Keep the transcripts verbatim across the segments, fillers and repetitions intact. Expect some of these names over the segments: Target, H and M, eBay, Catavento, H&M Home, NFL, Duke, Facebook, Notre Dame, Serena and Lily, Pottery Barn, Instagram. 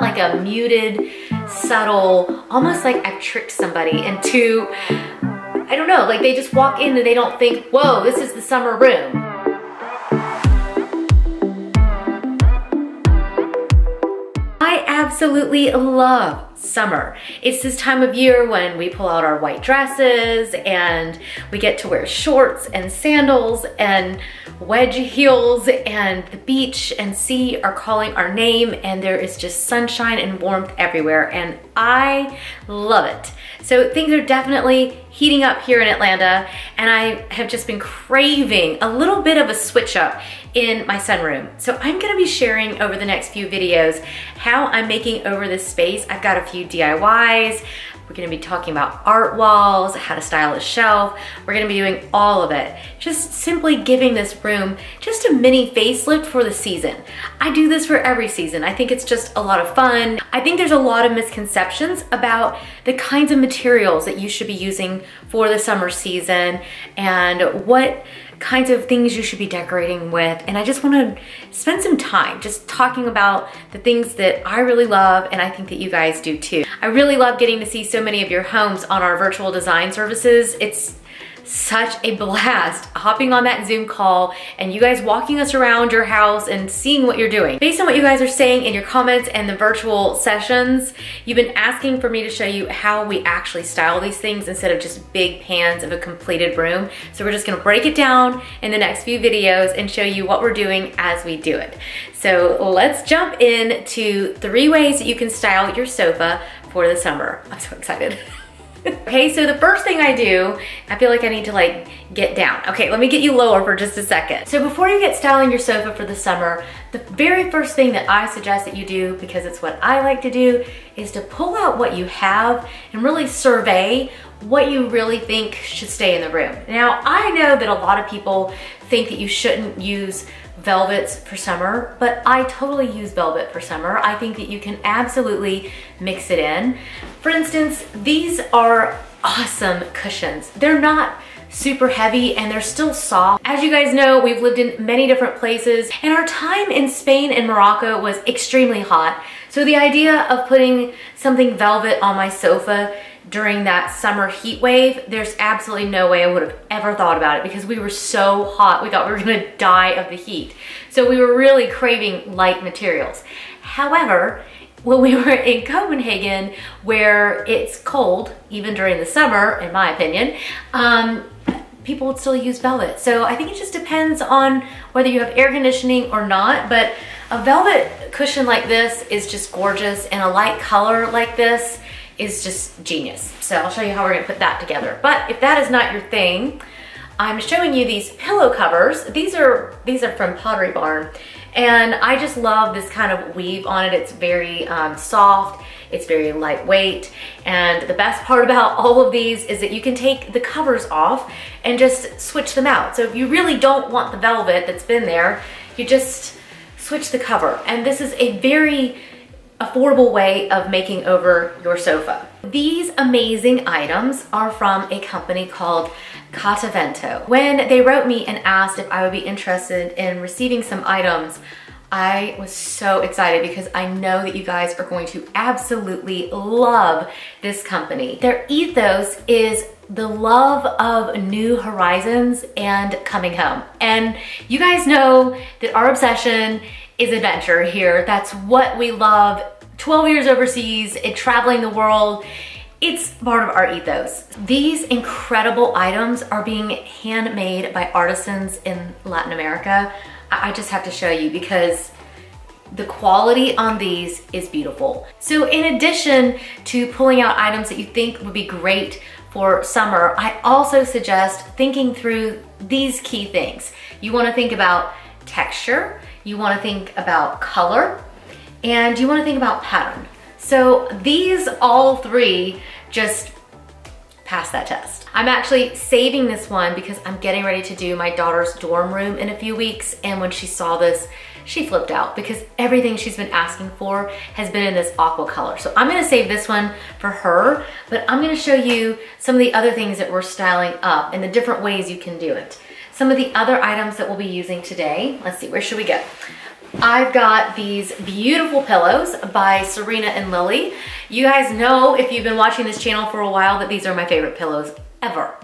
Like a muted, subtle, almost like I've tricked somebody into, I don't know, like they just walk in and they don't think, whoa, this is the summer room. I absolutely love summer. It's this time of year when we pull out our white dresses and we get to wear shorts and sandals and wedge heels, and the beach and sea are calling our name, and there is just sunshine and warmth everywhere, and I love it. So things are definitely heating up here in Atlanta, and I have just been craving a little bit of a switch up in my sunroom. So I'm gonna be sharing over the next few videos how I'm making over this space. I've got a few D I Ys. We're gonna be talking about art walls, how to style a shelf. We're gonna be doing all of it. Just simply giving this room just a mini facelift for the season. I do this for every season. I think it's just a lot of fun. I think there's a lot of misconceptions about the kinds of materials that you should be using for the summer season and what kinds of things you should be decorating with, and I just want to spend some time just talking about the things that I really love, and I think that you guys do too. I really love getting to see so many of your homes on our virtual design services. It's such a blast hopping on that Zoom call and you guys walking us around your house and seeing what you're doing. Based on what you guys are saying in your comments and the virtual sessions, you've been asking for me to show you how we actually style these things instead of just big pans of a completed room. So we're just gonna break it down in the next few videos and show you what we're doing as we do it. So let's jump in to three ways that you can style your sofa for the summer. I'm so excited. Okay, so the first thing I do, I feel like I need to like get down. Okay, let me get you lower for just a second. So before you get styling your sofa for the summer, the very first thing that I suggest that you do, because it's what I like to do, is to pull out what you have and really survey what you really think should stay in the room. Now, I know that a lot of people think that you shouldn't use velvets for summer, but I totally use velvet for summer. I think that you can absolutely mix it in. For instance, these are awesome cushions. They're not super heavy and they're still soft. As you guys know, we've lived in many different places, and our time in Spain and Morocco was extremely hot. So the idea of putting something velvet on my sofa during that summer heat wave, there's absolutely no way I would have ever thought about it, because we were so hot, we thought we were gonna die of the heat. So we were really craving light materials. However, when we were in Copenhagen, where it's cold, even during the summer, in my opinion, um, people would still use velvet. So I think it just depends on whether you have air conditioning or not, but a velvet cushion like this is just gorgeous, and a light color like this is just genius. So I'll show you how we're gonna put that together. But if that is not your thing, I'm showing you these pillow covers. These are, these are from Pottery Barn, and I just love this kind of weave on it. It's very um, soft, it's very lightweight, and the best part about all of these is that you can take the covers off and just switch them out. So if you really don't want the velvet that's been there, you just switch the cover. And this is a very affordable way of making over your sofa. These amazing items are from a company called Catavento. When they wrote me and asked if I would be interested in receiving some items, I was so excited because I know that you guys are going to absolutely love this company. Their ethos is the love of new horizons and coming home. And you guys know that our obsession is adventure here. That's what we love. twelve years overseas, and traveling the world, it's part of our ethos. These incredible items are being handmade by artisans in Latin America. I just have to show you because the quality on these is beautiful. So in addition to pulling out items that you think would be great for summer, I also suggest thinking through these key things. You wanna think about texture, you wanna think about color, and you wanna think about pattern. So these all three just pass that test. I'm actually saving this one because I'm getting ready to do my daughter's dorm room in a few weeks, and when she saw this, she flipped out because everything she's been asking for has been in this aqua color. So I'm gonna save this one for her, but I'm gonna show you some of the other things that we're styling up and the different ways you can do it. Some of the other items that we'll be using today, let's see, where should we go? I've got these beautiful pillows by Serena and Lily. You guys know, if you've been watching this channel for a while, that these are my favorite pillows ever.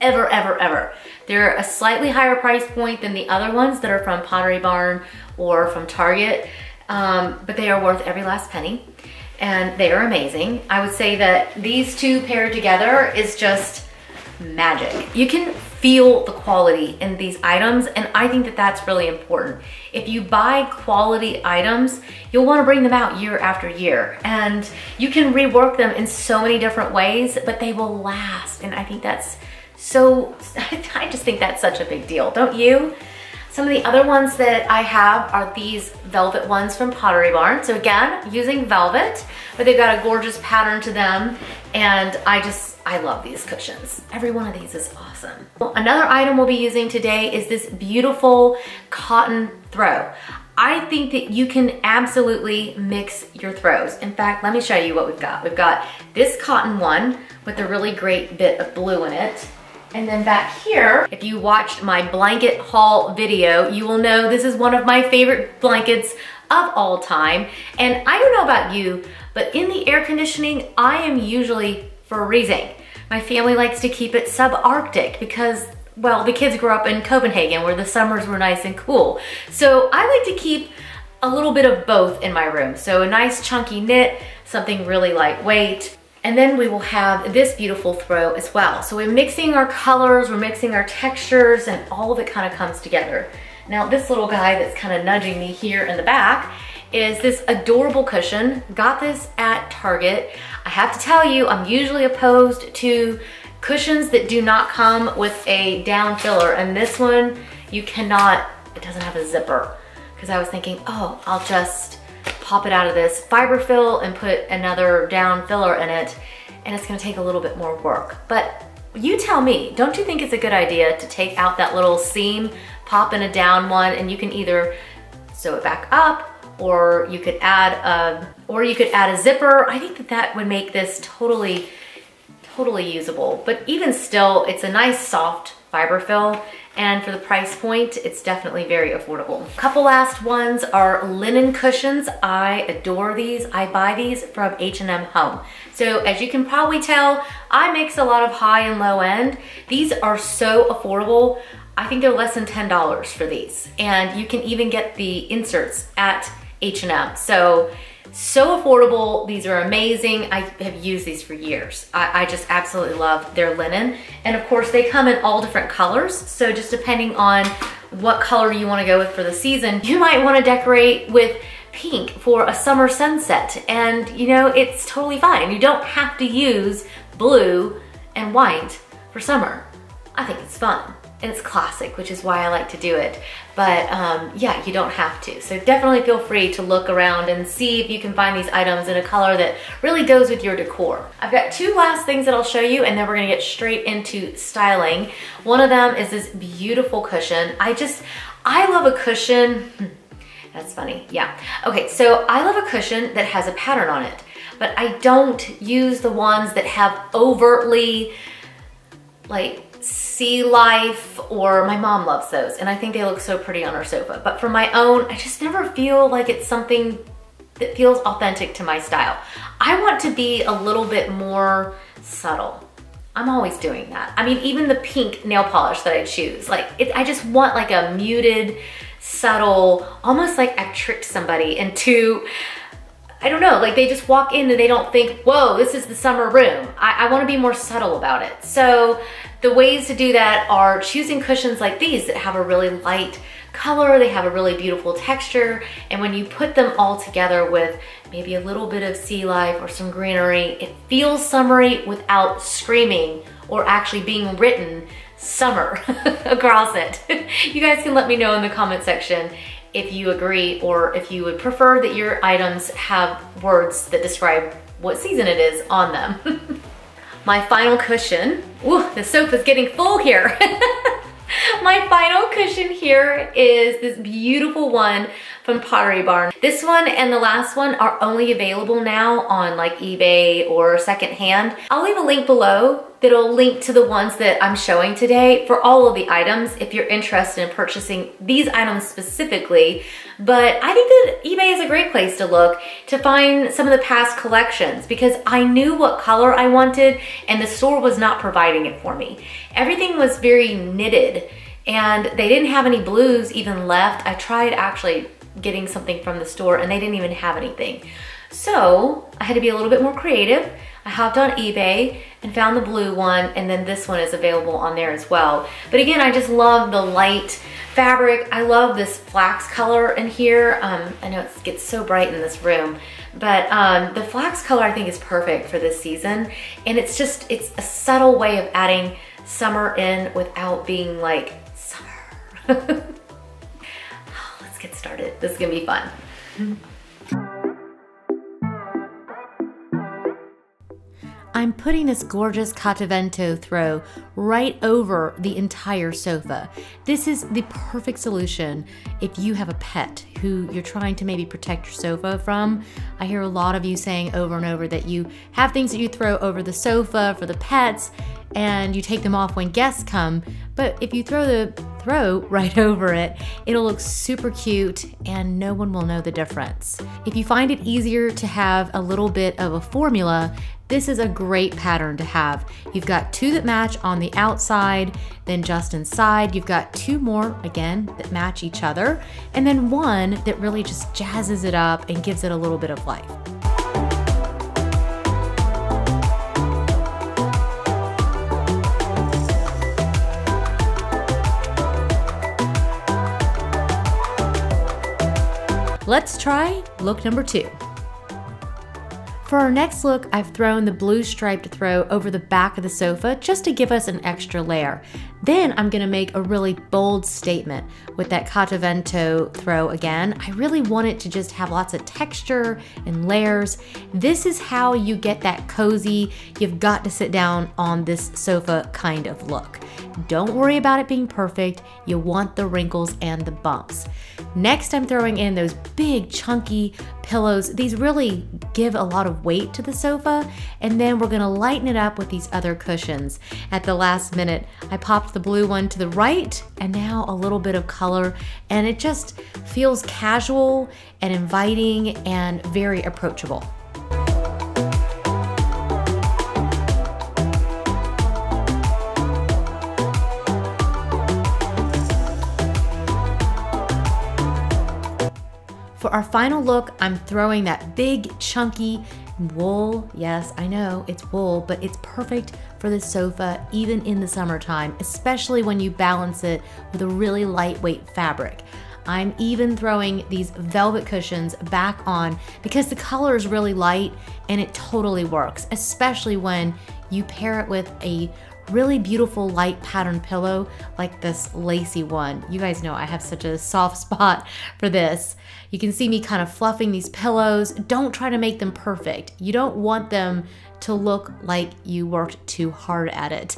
Ever, ever, ever. They're a slightly higher price point than the other ones that are from Pottery Barn or from Target, um, but they are worth every last penny, and they are amazing. I would say that these two paired together is just magic. You can feel the quality in these items, and I think that that's really important. If you buy quality items, you'll want to bring them out year after year, and you can rework them in so many different ways, but they will last, and I think that's so, I just think that's such a big deal, don't you? Some of the other ones that I have are these velvet ones from Pottery Barn. So again, using velvet, but they've got a gorgeous pattern to them, and I just, I love these cushions. Every one of these is awesome. Well, another item we'll be using today is this beautiful cotton throw. I think that you can absolutely mix your throws. In fact, let me show you what we've got. We've got this cotton one with a really great bit of blue in it. And then back here, if you watched my blanket haul video, you will know this is one of my favorite blankets of all time. And I don't know about you, but in the air conditioning, I am usually freezing. My family likes to keep it subarctic because, well, the kids grew up in Copenhagen where the summers were nice and cool. So I like to keep a little bit of both in my room. So a nice chunky knit, something really lightweight. And then we will have this beautiful throw as well. So we're mixing our colors, we're mixing our textures, and all of it kind of comes together. Now this little guy that's kind of nudging me here in the back is this adorable cushion. Got this at Target. I have to tell you, I'm usually opposed to cushions that do not come with a down filler. And this one, you cannot, it doesn't have a zipper. Because I was thinking, oh, I'll just pop it out of this fiber fill and put another down filler in it, and it's gonna take a little bit more work. But you tell me, don't you think it's a good idea to take out that little seam, pop in a down one, and you can either sew it back up, or you could add a, or you could add a zipper. I think that that would make this totally, totally usable. But even still, it's a nice soft fiber fill, and for the price point, it's definitely very affordable. A couple last ones are linen cushions. I adore these. I buy these from H and M Home. So as you can probably tell, I mix a lot of high and low end. These are so affordable. I think they're less than ten dollars for these. And you can even get the inserts at H and M. So, so affordable. These are amazing. I have used these for years. I, I just absolutely love their linen. And of course they come in all different colors. So just depending on what color you want to go with for the season, you might want to decorate with pink for a summer sunset. And you know, it's totally fine. You don't have to use blue and white for summer. I think it's fun. And it's classic, which is why I like to do it. But um, yeah, you don't have to. So definitely feel free to look around and see if you can find these items in a color that really goes with your decor. I've got two last things that I'll show you, and then we're gonna get straight into styling. One of them is this beautiful cushion. I just, I love a cushion. That's funny, yeah. Okay, so I love a cushion that has a pattern on it, but I don't use the ones that have overtly, like, sea life, or my mom loves those, and I think they look so pretty on her sofa. But for my own, I just never feel like it's something that feels authentic to my style. I want to be a little bit more subtle. I'm always doing that. I mean, even the pink nail polish that I choose, like it, I just want like a muted, subtle, almost like I've tricked somebody into, I don't know, like they just walk in and they don't think, whoa, this is the summer room. I, I wanna be more subtle about it. So the ways to do that are choosing cushions like these that have a really light color, they have a really beautiful texture, and when you put them all together with maybe a little bit of sea life or some greenery, it feels summery without screaming or actually being written summer across it. You guys can let me know in the comment section if you agree, or if you would prefer that your items have words that describe what season it is on them. My final cushion, ooh, the sofa's getting full here. My final cushion here is this beautiful one from Pottery Barn. This one and the last one are only available now on like eBay or secondhand. I'll leave a link below that'll link to the ones that I'm showing today for all of the items if you're interested in purchasing these items specifically. But I think that eBay is a great place to look to find some of the past collections because I knew what color I wanted and the store was not providing it for me. Everything was very knitted and they didn't have any blues even left. I tried actually getting something from the store and they didn't even have anything. So I had to be a little bit more creative. I hopped on eBay and found the blue one, and then this one is available on there as well. But again, I just love the light fabric. I love this flax color in here. Um, I know it gets so bright in this room, but um, the flax color I think is perfect for this season. And it's just, it's a subtle way of adding summer in without being like, summer. Oh, let's get started. This is gonna be fun. I'm putting this gorgeous Catavento throw right over the entire sofa. This is the perfect solution if you have a pet who you're trying to maybe protect your sofa from. I hear a lot of you saying over and over that you have things that you throw over the sofa for the pets and you take them off when guests come, but if you throw the throw right over it, it'll look super cute and no one will know the difference. If you find it easier to have a little bit of a formula, this is a great pattern to have. You've got two that match on the outside, then just inside. You've got two more, again, that match each other, and then one that really just jazzes it up and gives it a little bit of life. Let's try look number two. For our next look, I've thrown the blue striped throw over the back of the sofa just to give us an extra layer. Then I'm gonna make a really bold statement with that Catavento throw again. I really want it to just have lots of texture and layers. This is how you get that cozy, you've got to sit down on this sofa kind of look. Don't worry about it being perfect. You want the wrinkles and the bumps. Next, I'm throwing in those big chunky pillows. These really give a lot of weight to the sofa. And then we're gonna lighten it up with these other cushions. At the last minute, I popped the blue one to the right and now a little bit of color. And it just feels casual and inviting and very approachable. For our final look, I'm throwing that big, chunky wool. Yes, I know it's wool, but it's perfect for the sofa, even in the summertime, especially when you balance it with a really lightweight fabric. I'm even throwing these velvet cushions back on because the color is really light and it totally works, especially when you pair it with a really beautiful light pattern pillow like this lacy one. You guys know I have such a soft spot for this. You can see me kind of fluffing these pillows. Don't try to make them perfect. You don't want them to look like you worked too hard at it.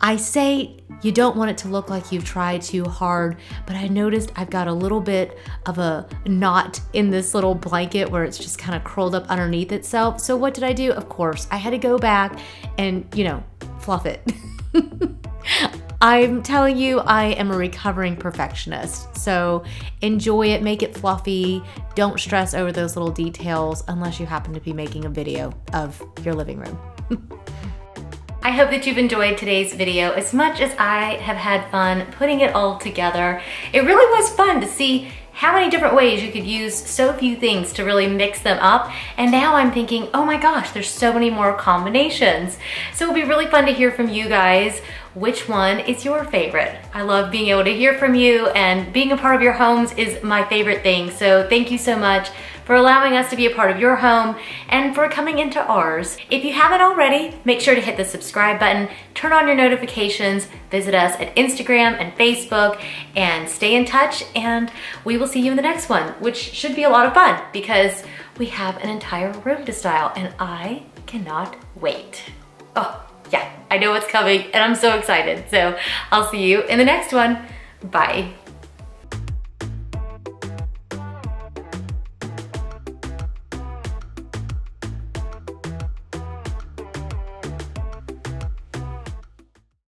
I say you don't want it to look like you've tried too hard, but I noticed I've got a little bit of a knot in this little blanket where it's just kind of curled up underneath itself. So what did I do? Of course, I had to go back and, you know, fluff it. I'm telling you, I am a recovering perfectionist. So enjoy it, make it fluffy. Don't stress over those little details unless you happen to be making a video of your living room. I hope that you've enjoyed today's video as much as I have had fun putting it all together. It really was fun to see how many different ways you could use so few things to really mix them up. And now I'm thinking, oh my gosh, there's so many more combinations. So it'll be really fun to hear from you guys which one is your favorite. I love being able to hear from you, and being a part of your homes is my favorite thing. So thank you so much for allowing us to be a part of your home and for coming into ours. If you haven't already, make sure to hit the subscribe button, turn on your notifications, visit us at Instagram and Facebook, and stay in touch, and we will see you in the next one, which should be a lot of fun because we have an entire room to style and I cannot wait. Oh yeah, I know what's coming and I'm so excited. So I'll see you in the next one. Bye.